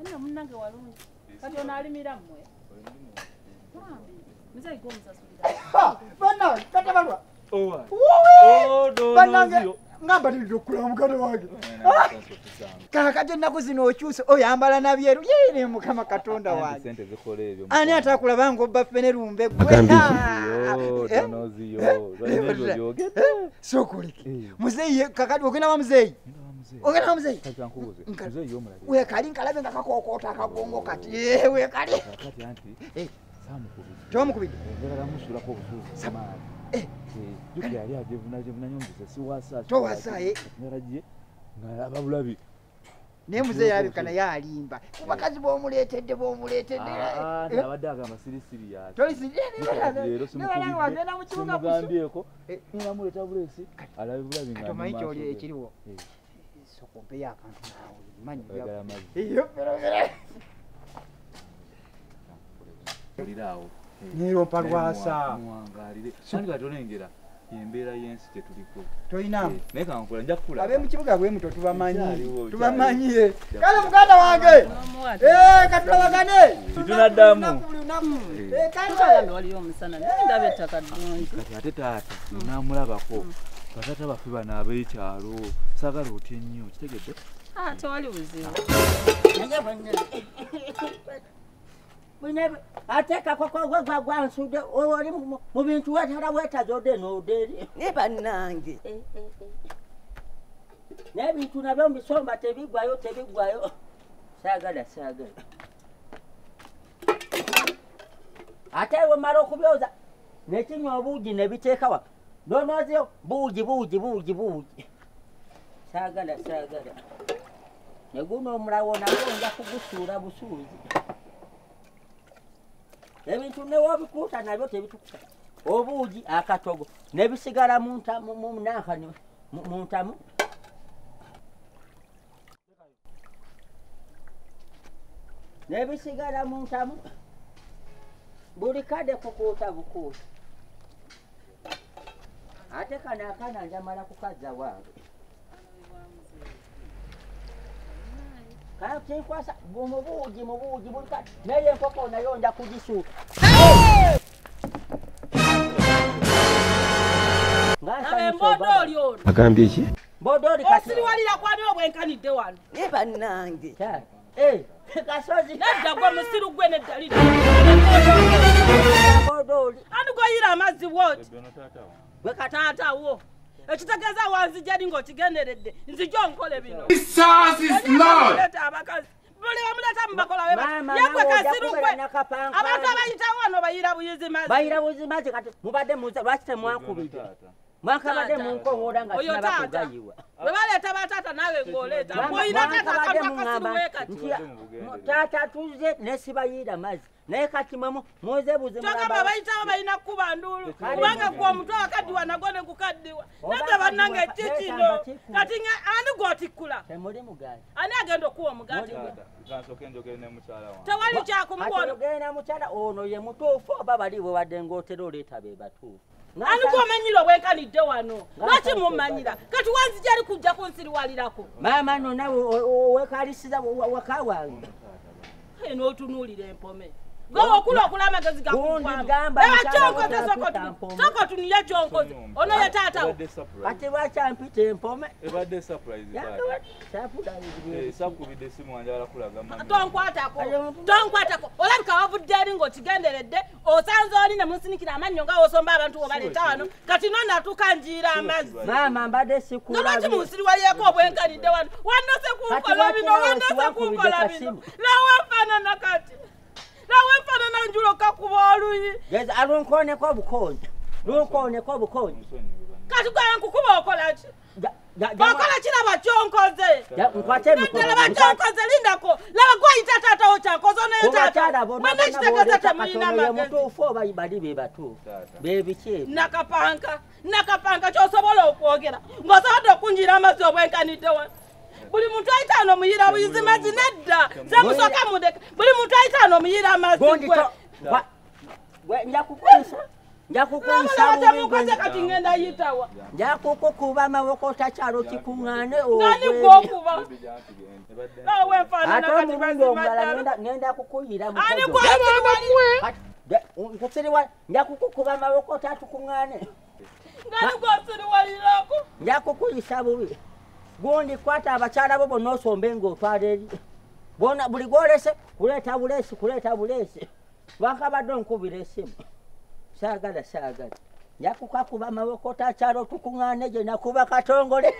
Enda munange walungi. Kati onalimira mmwe. Twambi. Muzai go musasulira. Bana, kati balwa. Owa. Oh do. Banange ngamba ndikukula mukate wake. Kaka kati naku zino okyuse oyambala nabyeru. Yeye mukama katonda wake. Ani atakula bango bafene rumbe gwe. Oh donozi yo. Zalelo yogeta. Sokuliki. Muzai kakati okina wa muzai. Ogena hamzei katankuze mzei yo mulabe we kali nkalabe ngakakokota akagongo kati we kali kati anti samukubidi tomukubidi ngera musula ko busufu samana yuki ali ajevunaje munanyongeza siwasa towasaye ngaraje ngababulabi ne mzei yabi kana yalimba kubakazi bomuletedde bomuletedde abadaga amasirisiri ya tolisiye ngana wagenda mu kibuga busufu ngera muleta bulesi alabulabi ngana tomayi kyoli ekiriwo sokope ya kantu nawe manyi ya iyo perogera lirawo niro parwasa mwangalire sanga tonengera yembera yensi te tuliko toina neka nkola njakula abe mukibuga bwe muto tubamanyire kale muganda wange katulabagane tunadamu kale waliyo musana nenda betaka dunzi kati ate tata namulabako batata bafiba nabekyalo sagala otinnyo kitegedde tewali buzibu ateka kwagwansude oli mu bintu watala wetazodde n'oderi ne bannange n'ebintu nabyo mbisomba tebiggwayo sagala ate wemala okubyoza nekinywa obuugi nebiteekawa Donozo buuji. Sagala. Neguno omulawo nagonja kugusuula busuuzi. Ebintu n'ewabikuuta nabyo tebitukuta. Obuuji akatogo n'ebisigala mu ntamu mu nankani mu ntamu. N'ebisigala mu ntamu. Buli kadde kukuuta bukuuta. Ate kana njamala kukaza wange. Kaya kikwasa mubuuji bulikati. Neye nkoko nayo nja kujisuka. Abe mbodoli ono. Agambye ki? Mbodoli kati. Osiri walira kwaniwe bwenkanidde wano. Ne bannange. Kasozi. Nedda gwe musiru gwe neddalira. Mbodoli. Ani goyira amazzi wooti. Wekataata wo ekitegeeza wanzijja ningo kigenderedde nzijja onkole bino buli wamuleta mubakola yegwe kasirugwe abantu abayitawo wano bayira buzimazi kati mubadde muza lwaki temwakubidde mwakabadde munkowola nga tinabakugayibwa bwe baleeta bataata naawe ng'oleeta mwoyina taata akalwa kasirugwe kati taata tuze nesibayiira mazzi naye kati mama muze buzima baba bayitawo bayina kuba ndulu kubanga kwa mtu akadiwa nagone kukadiwa nata banange chichino kati ani gotikula temuli mugali ani agendo kuwa mugati gansokendo gene muchala wa tawali chako mukono gene muchala ono ye mutofo baba liwe badengotero leta beba tu ani kwa manyiro wekani de wano lati mumanyira kati wanzi jali kujja konsiri walirako mama no nawe wekalisiza wakawange eno tunulire empome Gowo kulo kulama gaziga kukwamba. Ba chongoza sokotu. Sokotu ni ya chongoza. Ono ya tata. Ate wacha mpite mpome. Ebade surprise ba. Sakubide simu anjala kulaga mama. Tonkwatako. Olabika wavudde lingo kigenderedde. Osanze oli ne musinikira amannyo nga osomba abantu obaleta wano. Kati nona tukanjira amazzi. Mama mbade sikula. Nolwaki musiri waliyeko obwenkanidde wano. Wandose kunkola bino. Lawafana nakati. Nawe mfana na njulo kakubaluyi geza alunkone ko bukonje lunkone ko bukonje kati kwa nkukuba okola chi bakola china bachonkoze nkwate mukolo bachonkoze lindako laba kwa itata tawo chankozo na itata mwana chitagaza tamina magezi fo bayibali be batu bebi che nakapanga chosobola okwogera ngosado kunjira amazi obwenkanidde wa Buli muntu aitano muyira buyizimazi nedda. Zamusoka mudeka. Buli muntu aitano muyira amazi gwe. Gwe nja kukwesa. Sagala. Nyakukakuba mawoko tacharo tukungane je nakuba katongole.